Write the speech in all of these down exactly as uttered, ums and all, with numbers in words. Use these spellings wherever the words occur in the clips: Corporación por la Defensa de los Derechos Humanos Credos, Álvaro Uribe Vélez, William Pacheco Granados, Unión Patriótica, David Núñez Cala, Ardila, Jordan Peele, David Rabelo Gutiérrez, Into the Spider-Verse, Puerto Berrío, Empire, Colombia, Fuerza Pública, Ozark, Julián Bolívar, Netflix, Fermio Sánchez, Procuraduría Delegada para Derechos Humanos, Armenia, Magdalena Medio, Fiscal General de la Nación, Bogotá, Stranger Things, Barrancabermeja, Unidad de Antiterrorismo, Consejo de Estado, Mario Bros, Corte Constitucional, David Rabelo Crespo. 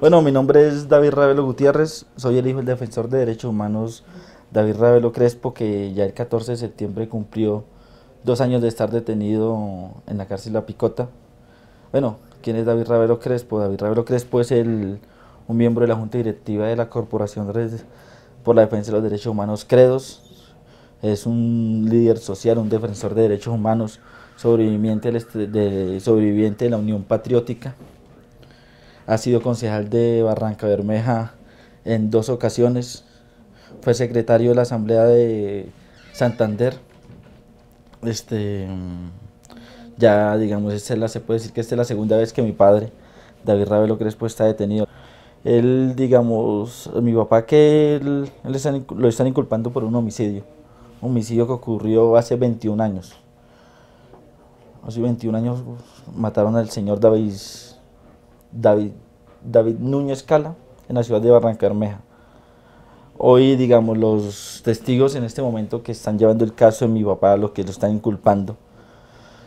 Bueno, mi nombre es David Rabelo Gutiérrez, soy el hijo del defensor de derechos humanos David Rabelo Crespo, que ya el catorce de septiembre cumplió dos años de estar detenido en la cárcel La Picota. Bueno, ¿quién es David Rabelo Crespo? David Rabelo Crespo es el, un miembro de la Junta Directiva de la Corporación por la Defensa de los Derechos Humanos Credos. Es un líder social, un defensor de derechos humanos, sobreviviente de, sobreviviente de la Unión Patriótica. Ha sido concejal de Barrancabermeja en dos ocasiones. Fue secretario de la Asamblea de Santander. Este, ya digamos, esta es la, se puede decir que esta es la segunda vez que mi padre, David Rabelo Crespo, está detenido. Él, digamos, mi papá que él, él está, lo están inculpando por un homicidio. Un homicidio que ocurrió hace veintiún años. Hace veintiún años mataron al señor David, David, David Núñez Cala en la ciudad de Barrancabermeja. Hoy, digamos, los testigos en este momento que están llevando el caso de mi papá, los que lo están inculpando,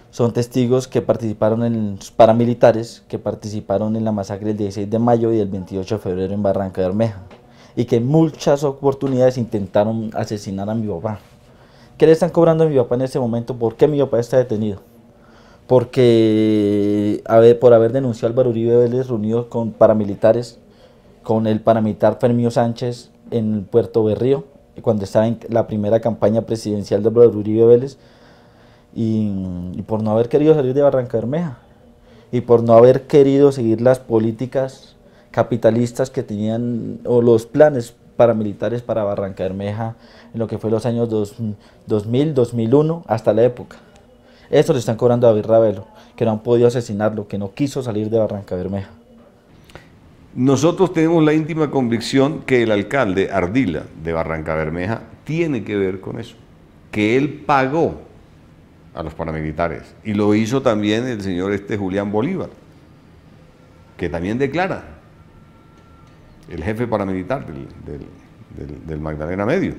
son testigos que participaron en paramilitares, que participaron en la masacre del dieciséis de mayo y del veintiocho de febrero en Barrancabermeja, y que en muchas oportunidades intentaron asesinar a mi papá. ¿Qué le están cobrando a mi papá en este momento? ¿Por qué mi papá está detenido? Porque a ver, por haber denunciado a Álvaro Uribe Vélez reunido con paramilitares, con el paramilitar Fermio Sánchez en Puerto Berrío, cuando estaba en la primera campaña presidencial de Álvaro Uribe Vélez, Y, y por no haber querido salir de Barrancabermeja y por no haber querido seguir las políticas capitalistas que tenían o los planes paramilitares para Barrancabermeja en lo que fue los años dos mil, dos mil uno hasta la época. Eso le están cobrando a David Rabelo, que no han podido asesinarlo, que no quiso salir de Barrancabermeja. Nosotros tenemos la íntima convicción que el alcalde Ardila de Barrancabermeja tiene que ver con eso, que él pagó a los paramilitares, y lo hizo también el señor este Julián Bolívar, que también declara, el jefe paramilitar del, del, del, del Magdalena Medio.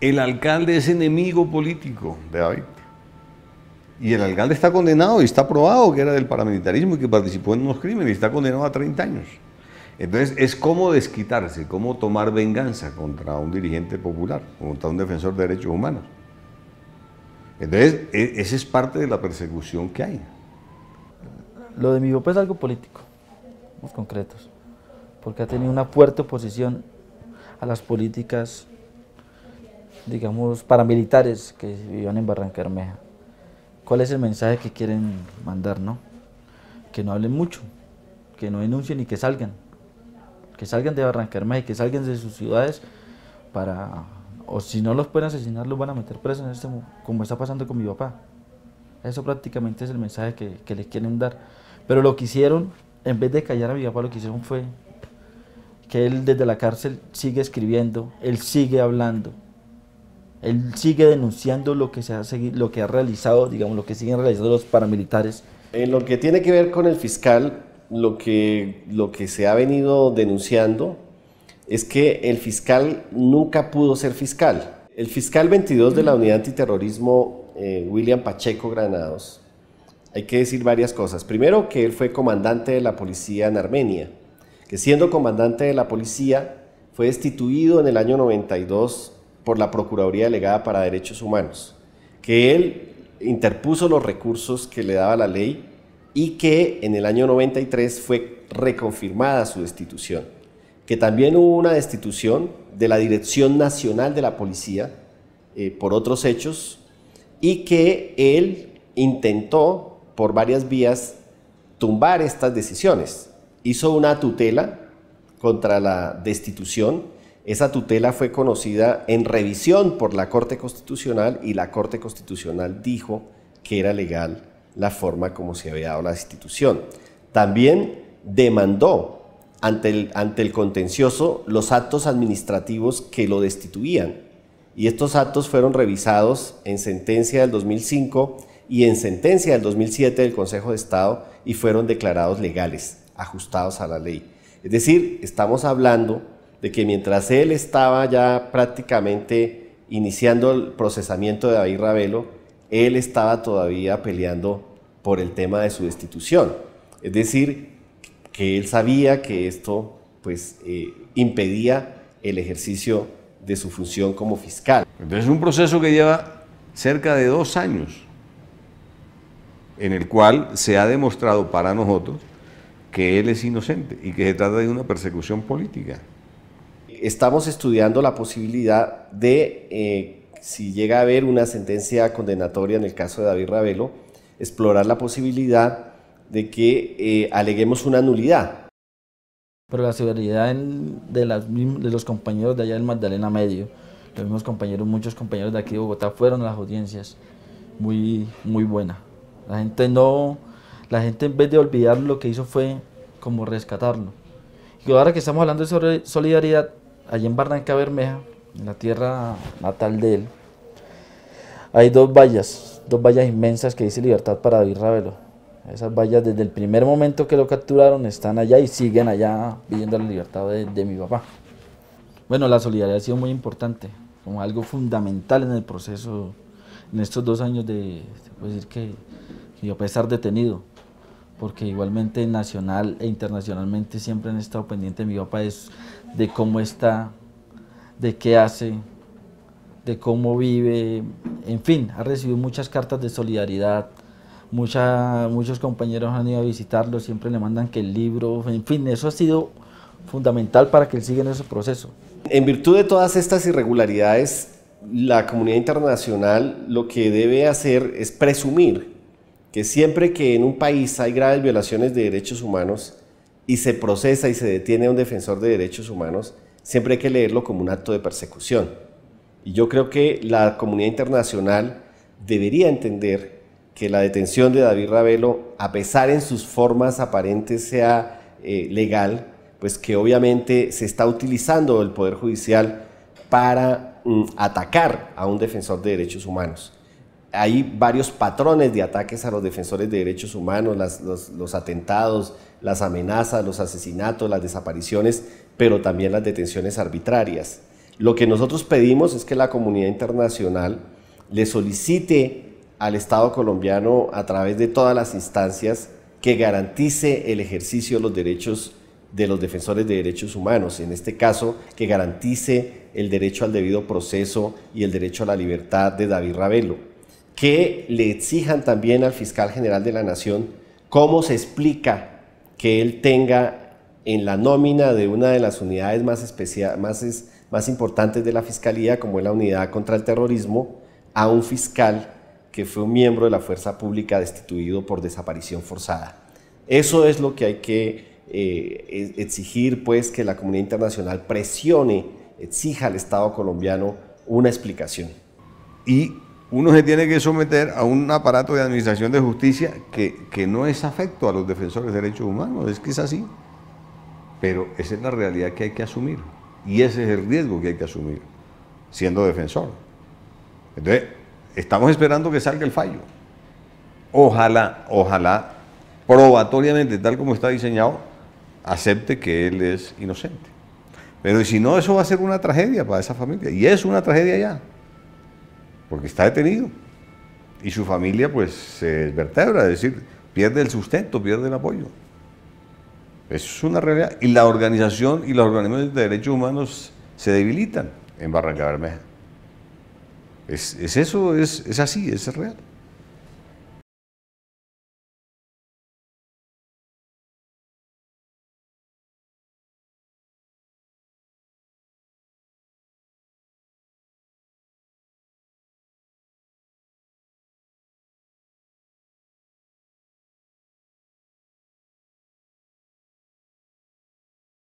El alcalde es enemigo político de David, y el alcalde está condenado y está probado que era del paramilitarismo y que participó en unos crímenes y está condenado a treinta años. Entonces es cómo desquitarse, cómo tomar venganza contra un dirigente popular, contra un defensor de derechos humanos. Entonces, esa es parte de la persecución que hay. Lo de mi papá es algo político, muy concretos, porque ha tenido una fuerte oposición a las políticas, digamos, paramilitares que vivían en Barrancabermeja. ¿Cuál es el mensaje que quieren mandar, no? Que no hablen mucho, que no denuncien y que salgan. Que salgan de Barrancabermeja y que salgan de sus ciudades para... o si no los pueden asesinar, los van a meter presos en este, como está pasando con mi papá. Eso prácticamente es el mensaje que, que les quieren dar. Pero lo que hicieron, en vez de callar a mi papá, lo que hicieron fue que él desde la cárcel sigue escribiendo, él sigue hablando, él sigue denunciando lo que, se ha, lo que ha realizado, digamos, lo que siguen realizando los paramilitares. En lo que tiene que ver con el fiscal, lo que, lo que se ha venido denunciando es que el fiscal nunca pudo ser fiscal. El fiscal veintidós de la Unidad de Antiterrorismo, eh, William Pacheco Granados, hay que decir varias cosas. Primero, que él fue comandante de la policía en Armenia, que siendo comandante de la policía fue destituido en el año noventa y dos por la Procuraduría Delegada para Derechos Humanos, que él interpuso los recursos que le daba la ley y que en el año noventa y tres fue reconfirmada su destitución. Que también hubo una destitución de la Dirección Nacional de la Policía eh, por otros hechos, y que él intentó por varias vías tumbar estas decisiones. Hizo una tutela contra la destitución. Esa tutela fue conocida en revisión por la Corte Constitucional, y la Corte Constitucional dijo que era legal la forma como se había dado la destitución. También demandó Ante el, ante el contencioso los actos administrativos que lo destituían, y estos actos fueron revisados en sentencia del dos mil cinco y en sentencia del dos mil siete del Consejo de Estado, y fueron declarados legales, ajustados a la ley. Es decir, estamos hablando de que mientras él estaba ya prácticamente iniciando el procesamiento de David Rabelo, él estaba todavía peleando por el tema de su destitución. Es decir, que él sabía que esto pues, eh, impedía el ejercicio de su función como fiscal. Entonces es un proceso que lleva cerca de dos años, en el cual se ha demostrado para nosotros que él es inocente y que se trata de una persecución política. Estamos estudiando la posibilidad de, eh, si llega a haber una sentencia condenatoria en el caso de David Rabelo, explorar la posibilidad de que eh, aleguemos una nulidad. Pero la severidad en, de, las, de los compañeros de allá del Magdalena Medio, los mismos compañeros, muchos compañeros de aquí de Bogotá fueron a las audiencias, muy, muy buena. La gente no, la gente en vez de olvidar lo que hizo fue como rescatarlo. Y ahora que estamos hablando de solidaridad, allí en Barrancabermeja, en la tierra natal de él, hay dos vallas, dos vallas inmensas que dice libertad para David Rabelo. Esas vallas desde el primer momento que lo capturaron están allá y siguen allá pidiendo la libertad de, de mi papá. Bueno, la solidaridad ha sido muy importante, como algo fundamental en el proceso, en estos dos años de, puedo decir que yo a pesar detenido, porque igualmente nacional e internacionalmente siempre han estado pendientes de mi papá, es de cómo está, de qué hace, de cómo vive, en fin, ha recibido muchas cartas de solidaridad, mucha, muchos compañeros han ido a visitarlo, siempre le mandan que el libro, en fin, eso ha sido fundamental para que él siga en ese proceso. En virtud de todas estas irregularidades, la comunidad internacional lo que debe hacer es presumir que siempre que en un país hay graves violaciones de derechos humanos y se procesa y se detiene a un defensor de derechos humanos, siempre hay que leerlo como un acto de persecución. Y yo creo que la comunidad internacional debería entender que la detención de David Rabelo, a pesar en sus formas aparentes sea eh, legal, pues que obviamente se está utilizando el Poder Judicial para mm, atacar a un defensor de derechos humanos. Hay varios patrones de ataques a los defensores de derechos humanos, las, los, los atentados, las amenazas, los asesinatos, las desapariciones, pero también las detenciones arbitrarias. Lo que nosotros pedimos es que la comunidad internacional le solicite al Estado colombiano a través de todas las instancias que garantice el ejercicio de los derechos de los defensores de derechos humanos, en este caso que garantice el derecho al debido proceso y el derecho a la libertad de David Rabelo. Que le exijan también al Fiscal General de la Nación cómo se explica que él tenga en la nómina de una de las unidades más, especia- más, es, más importantes de la Fiscalía, como es la Unidad contra el Terrorismo, a un fiscal que fue un miembro de la Fuerza Pública destituido por desaparición forzada. Eso es lo que hay que eh, exigir, pues, que la comunidad internacional presione, exija al Estado colombiano una explicación. Y uno se tiene que someter a un aparato de administración de justicia que, que no es afecto a los defensores de derechos humanos, es que es así, pero esa es la realidad que hay que asumir y ese es el riesgo que hay que asumir siendo defensor. Entonces, estamos esperando que salga el fallo. Ojalá, ojalá, probatoriamente, tal como está diseñado, acepte que él es inocente. Pero si no, eso va a ser una tragedia para esa familia y es una tragedia ya. Porque está detenido y su familia pues se desvertebra, es decir, pierde el sustento, pierde el apoyo. Eso es una realidad. Y la organización y los organismos de derechos humanos se debilitan en Barrancabermeja. Es, es eso, es, es así, es real.